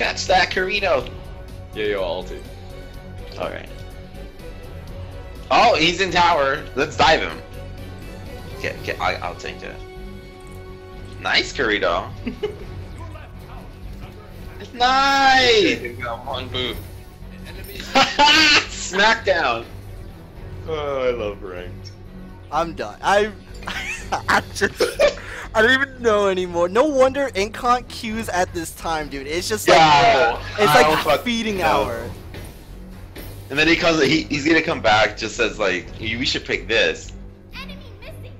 Catch that, Carino! Yeah, yo, ulti. Alright. Oh, he's in tower. Let's dive him. I'll take that. Nice, Carino. Nice! One boot. Smackdown! Oh, I love ranked. I'm done. I just... I don't even know anymore. No wonder Incant queues at this time, dude. It's just like... Yeah, it's like feeding hour. And then he comes... He's gonna come back, just says like, we should pick this. Enemy missing.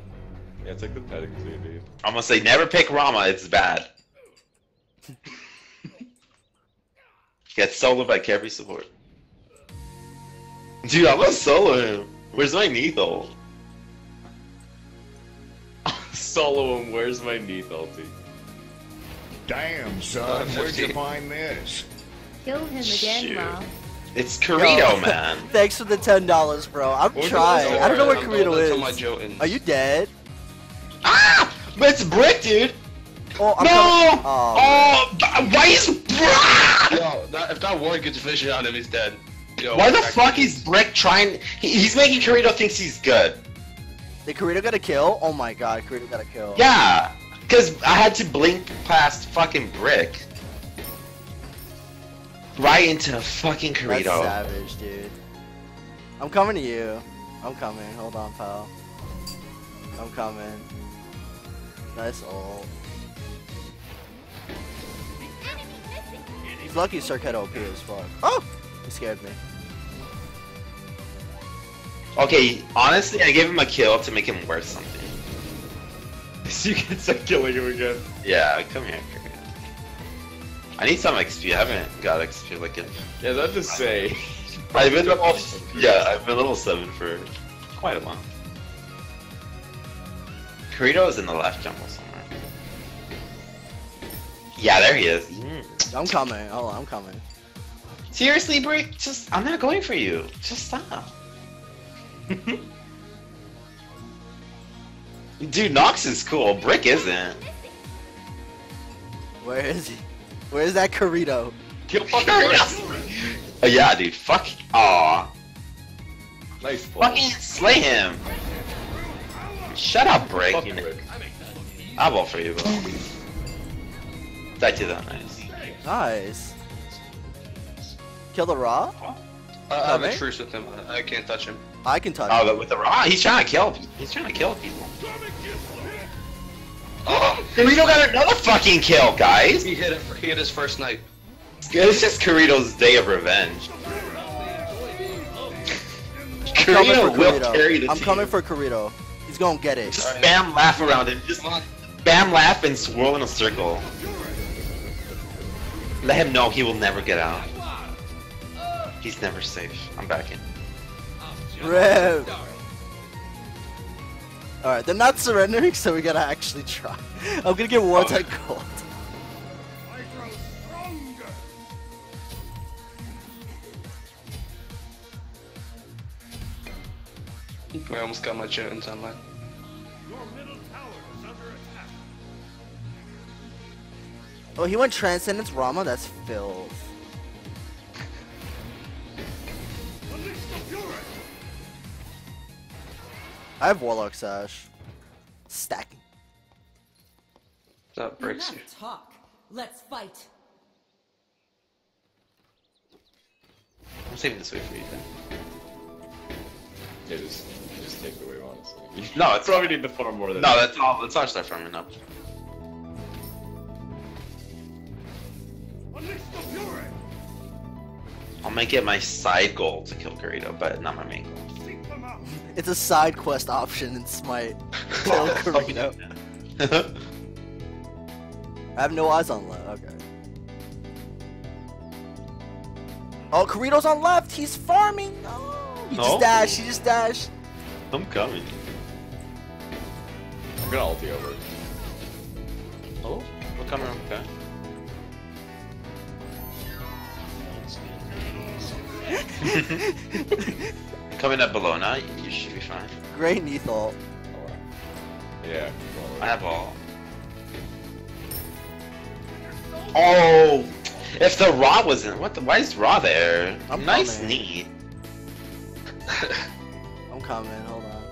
Yeah, it's like the petting zoo, dude. I'm gonna say, never pick Rama, it's bad. Gets soloed by Kevri support. Dude, I'm gonna solo him. Where's my Neathol? Solo him, where's my Neathol, dude? Damn, son, where'd you find this? Kill him again, Mom. It's Carino, man. Thanks for the $10, bro. I'm trying. I don't know where Carino is. Are you dead? Ah! It's Brick, dude! Oh, I'm no! Oh, why is Brick? Yo, if that ward gets vision on him, he's dead. Yo, why the fuck is Brick trying? He's making Carino thinks he's good. Did Carino got a kill? Oh my god, Carino got a kill. Yeah, because I had to blink past fucking Brick. Right into fucking Carino. That's savage, dude. I'm coming to you. I'm coming. Hold on, pal. I'm coming. Nice ult. He's lucky Circuit OP as fuck. Oh! He scared me. Okay, honestly, I gave him a kill to make him worth something. So you can start killing him again. Yeah, come here, Carino. I need some XP. I haven't got XP like it. Yeah, that's to say. I've been level. Yeah, I've been level 7 for quite a long. Carino is in the left jungle somewhere. Yeah, there he is. Mm. I'm coming. Hold on, I'm coming. Seriously, Brick? Just, I'm not going for you. Just stop. Dude, Nox is cool. Brick isn't. Where is he? Where's that Carino? Kill fucking Carino! Yeah, dude. Fuck. Aw. Nice play. Fucking slay him. Shut up, Brick. I will for you, bro. That did that nice. Nice. Kill the Ra? I'm in truce with him. I can't touch him. I can touch him. Oh, but with the Ra? He's trying to kill. He's trying to kill people. Oh, Carino got another fucking kill, guys! He hit his first snipe. It's just Carino's day of revenge. Carino will carry the team. I'm coming for Carino. He's gonna get it. Just spam laugh around him. Just spam laugh and swirl in a circle. Let him know he will never get out. He's never safe. I'm back in. Rev! Alright, they're not surrendering, so we gotta actually try. I'm gonna get one tech gold. I almost got my Jones online. Oh, he went Transcendence Rama? That's filth. I have Warlock Sash. Stacking. That breaks you. Talk. Let's fight. I'm saving this way for you then. Yeah, just take the wave, honestly. No, it's probably need to farm more than. No, that's all. Let's not start farming up. I might get my side goal to kill Carino, but not my main goal. It's a side quest option in Smite. Kill Carino. I have no eyes on left. Okay. Oh, Carino's on left. He's farming. Oh, he just dashed. He just dashed. I'm coming. I'm gonna ulti over. Oh, we're coming around. Okay. Coming up below now, you should be fine. Great Neathol. Yeah. I have all. Oh! If the Raw wasn't, why is Raw there? I'm nice knee. I'm coming. Hold on.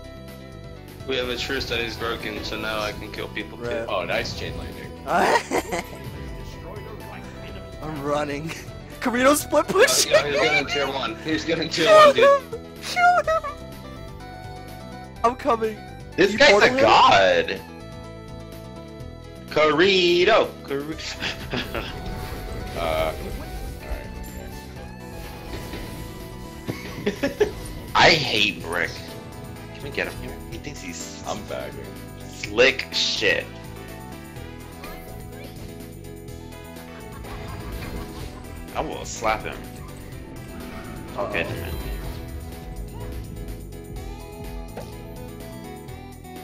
We have a true studies broken, so now I can kill people too. Oh, nice chain lightning. I'm running. Carino split push. Yeah, he's getting tier one. He's getting tier one, dude. Shoot him! I'm coming. This guy's a god. Carino. Alright. I hate Brick. Can we get him here? He thinks he's. I'm bagging. Slick shit. I will slap him. Okay.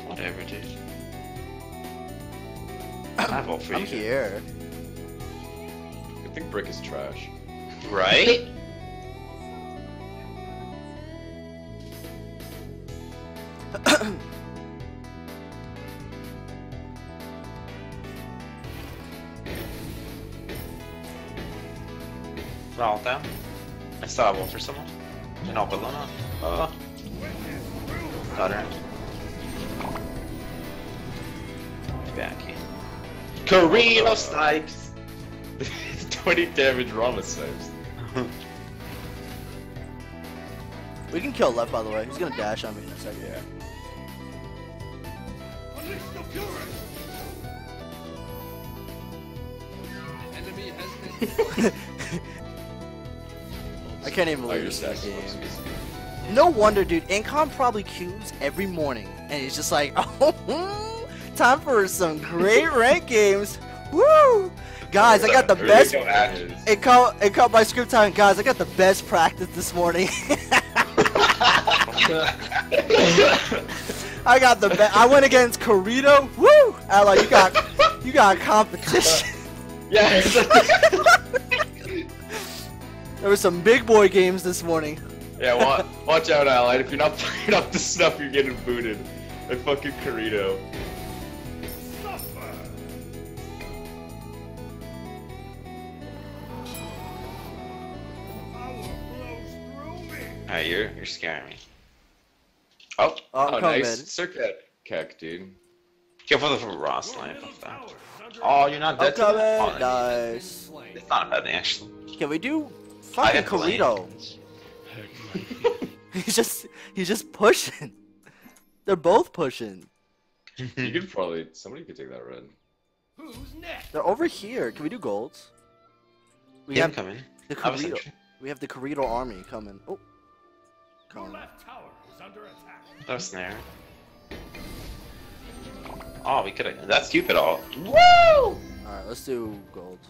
Whatever, dude. I vote for you. I'm here. I think Brick is trash. Right? All down. I saw one for someone. And I'll put them up. Got her. Back here. Carino snipes! 20 damage Rama snipes. We can kill left, by the way. He's gonna dash on me in a second. Yeah. Enemy has been. I can't even believe this game. No wonder, dude. Incom probably queues every morning, and he's just like, oh, time for some great rank games. Woo! Guys, I got the best. Incom, my script time. Guys, I got the best practice this morning. I got the best. I went against Carino. Woo! Ally, you got competition. Yes. There were some big boy games this morning. Yeah, watch out, Ally. If you're not playing up to snuff, you're getting booted. By fucking Carino. Alright, you're scaring me. Oh, oh nice. Circuit Keck, dude. Get for the raw snipe off that. Oh, you're not dead. Oh, nice. It's not a bad thing, actually. Can we do fucking Carino? he's just pushing. They're both pushing. You could probably somebody could take that red. Who's next? They're over here. Can we do golds? We have coming. The Carino. We have the Carino army coming. Oh, your left tower is under attack. That was snare. Oh, we could have. That's Cupid all. Woo! All right, let's do gold.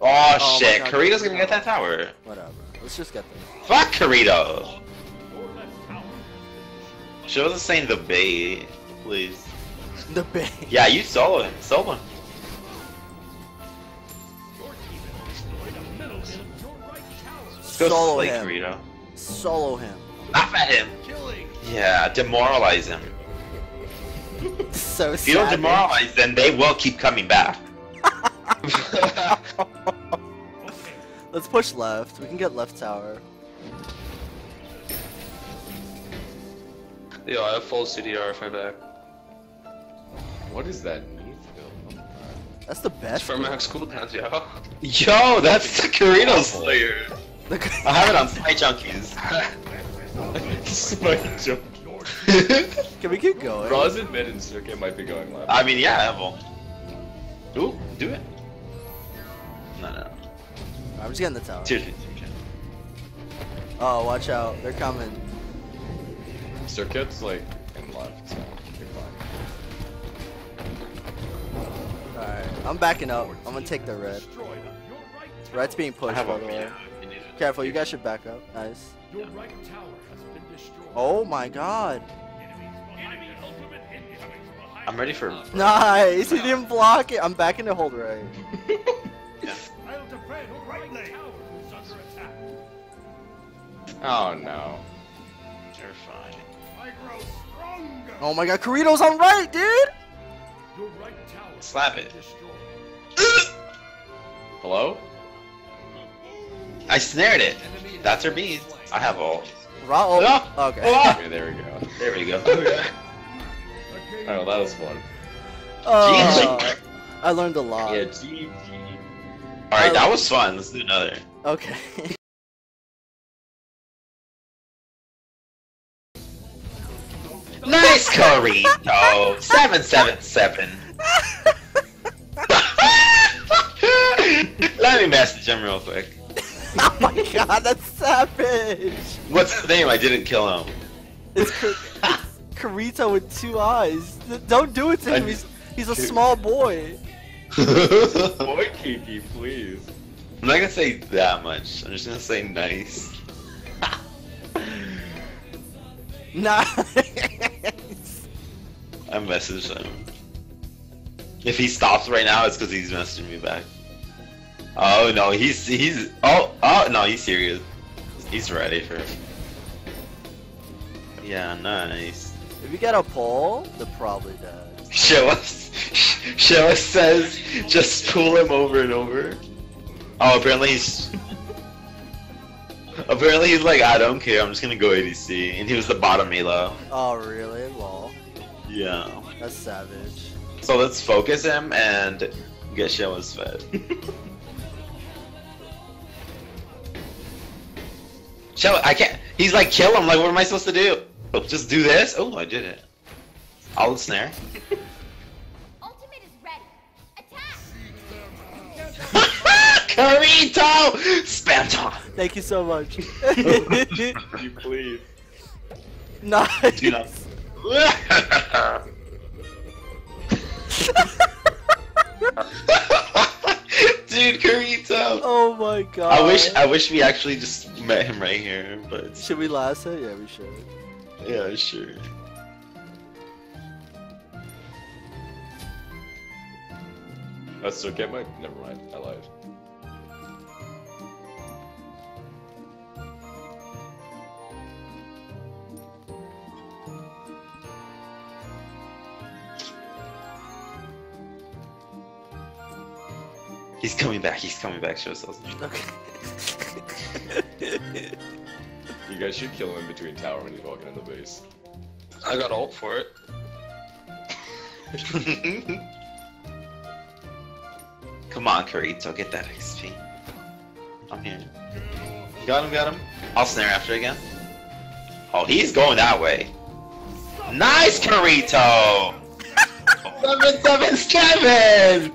Oh shit, Carino's gonna get that tower. Whatever. Let's just get this. Fuck Carino! She wasn't saying the bait, please. The bait. Yeah, you solo him. Solo him. Let's go solo slay him. Carino. Solo him. Laugh at him. Yeah, demoralize him. So if you don't demoralize them, they will keep coming back. Let's push left. We can get left tower. Yo, I have full CDR if I back. What is that? That's the best. It's for max cooldowns, yo. Yo, that's the Carino Slayer. I have it on Spy Junkies. Can we keep going? Roz and Mid and Circuit might be going left. I mean, yeah, Evil. Ooh, do it. No. I'm just getting the tower. Two. Oh, watch out. They're coming. Circuit's like in left, so you're fine. Alright, I'm backing up. I'm gonna take the red. Red's being pushed, by the way. Careful, you guys should back up. Nice. Your right tower has been destroyed. Oh my god. I'm ready for him. Nice! He didn't block it! I'm back in the hold right. Yeah. Oh no. You're fine. Oh my god, Carino's on right, dude! Slap it. Hello? I snared it. That's her bead. I have ult. Raw ult. Oh, okay. Okay. There we go. There we go. Okay. Oh, that was fun. GG. I learned a lot. Yeah, GG. Alright, that was fun. Let's do another. Okay. Nice, Corito! 777. Let me message him real quick. Oh my god, that's savage! What's his name? I didn't kill him. It's Corito with 2 eyes. Don't do it to him, he's a small boy. Boy Kiki, please. I'm not gonna say that much, I'm just gonna say nice. Nice! I messaged him. If he stops right now, it's because he's messaging me back. Oh no, he's oh no, he's serious. He's ready for it. Yeah, nice. If you get a poll, they'll probably does. Show us says just pull him over and over. Oh, apparently he's apparently he's like, I don't care, I'm just gonna go ADC, and he was the bottom elo. Oh really? Lol. Yeah. That's savage. So let's focus him and get Showa's fed. I can't. He's like, kill him. Like, what am I supposed to do? Just do this? Oh, I did it. I'll snare. Ultimate is ready. Attack! Corito! Spam time! Thank you so much. You please. Nice. Dude, dude, Corito! Oh my god. I wish we actually just met him right here, but... Should we last him? Yeah, we should. Yeah, sure. I still get my... Never mind, I lied. He's coming back, show us. Okay. You guys should kill him in between tower when he's walking in the base. I got ult for it. Come on, Corito, get that XP. I'm here. Got him. I'll snare after again. Oh, he's going that way. Nice, Corito! 777!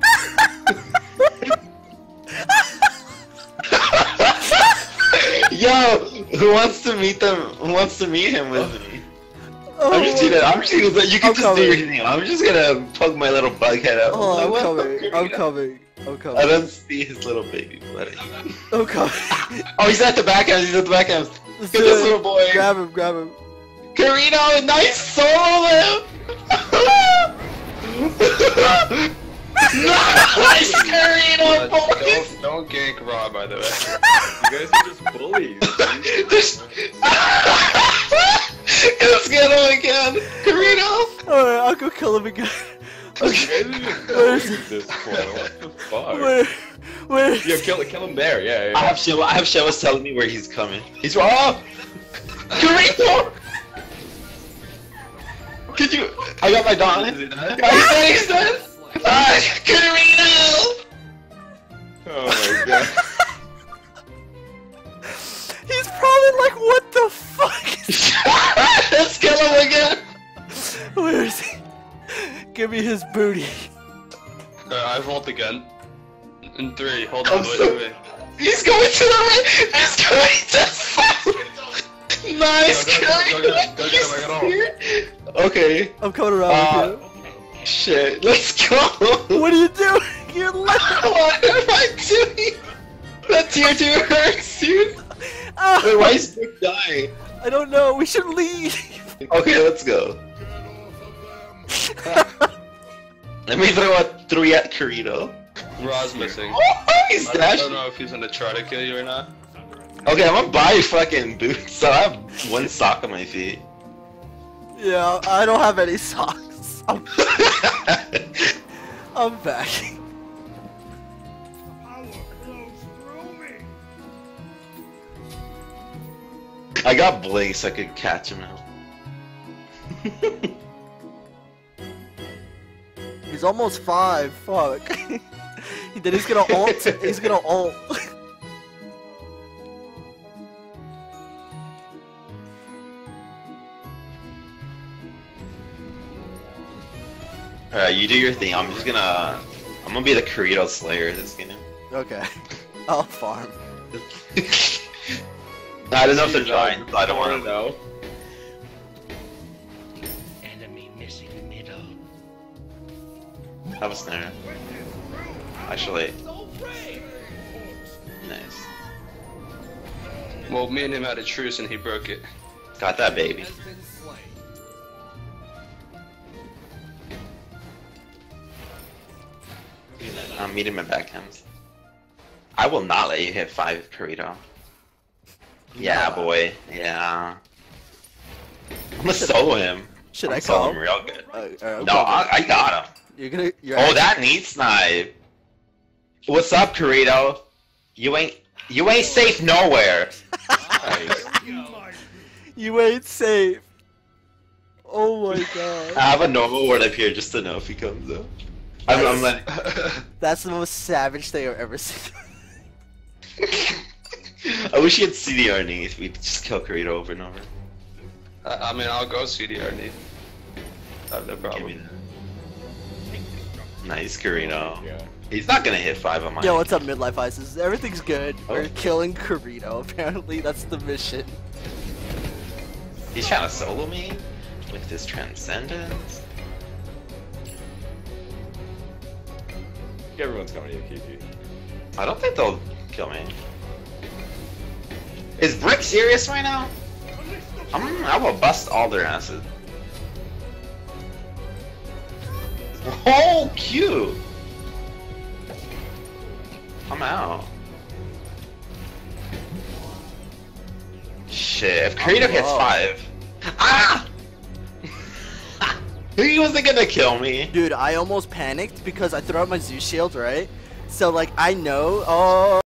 Yo, who wants to meet him with me? Oh. I'm just gonna, you can just do your thing. I'm just gonna poke my little bug head out. Oh, I'm coming. I don't see his little baby buddy. I'm coming. Oh, he's at the back end. Look at this little boy. Grab him. Corito, nice solo! Nice, Corito! Don't gank Raw, by the way. You guys are just bullies. Let's get him again! Corito! Alright, I'll go kill him again. Okay. What the fuck? Where? Yeah, kill him there, yeah. I have Showa's telling me where he's coming. He's Raw! Corito! Could you? I got my Dawn. He's dead! Corito! Oh my god. He's probably like, what the fuck? Let's kill him again! Where is he? Give me his booty. I've ult again. In 3, hold on, wait. He's going to the right! He's going to the nice, Corito! Okay. I'm coming around with you. Shit, let's go! What are you doing? You're laughing! What am I doing? That tier 2 hurts, dude! Wait, why is Duke dying? I don't know, we should leave! Okay, let's go. Let me throw a 3 at Corito. Ra's missing. Oh, he's dashing! I don't know if he's gonna try to kill you or not. Okay, I'm gonna buy fucking boots, so I have 1 sock on my feet. Yeah, I don't have any socks. I'm back. I got Blaze, I could catch him out. He's almost 5, fuck. Then he's gonna ult, he's gonna ult. Alright, you do your thing, I'm gonna be the Corito Slayer this game. Okay. I'll farm. I don't know if they're trying, I don't wanna know. Enemy missing middle. That was there. Actually. Nice. Well, me and him had a truce and he broke it. Got that, baby. I'm meeting my backhands. I will not let you hit 5, Corito. Yeah, boy. Yeah. I'm gonna solo him. Should I call him real good? No, I got him. You're gonna. Oh, that neat snipe. What's up, Corito? You ain't safe nowhere. You ain't safe. Oh my god. I have a normal word up here just to know if he comes up. I'm like, that's the most savage thing I've ever seen. I wish you had CDR Neath. We'd just kill Corito over and over. I mean, I'll go CDR Neath. I have no problem. Nice, Corito. Yeah. He's not gonna hit 5 on my. Yo, what's up, Midlife Isis? Everything's good. Oh. We're killing Corito, apparently. That's the mission. He's trying to solo me with his transcendence. Everyone's coming to KG. I don't think they'll kill me. Is Brick serious right now? I will bust all their asses. Oh, cute! I'm out. Shit, if Corito hits 5. Ah! He wasn't gonna kill me. Dude, I almost panicked because I threw out my Zeus shield, right? So, like, I know. Oh.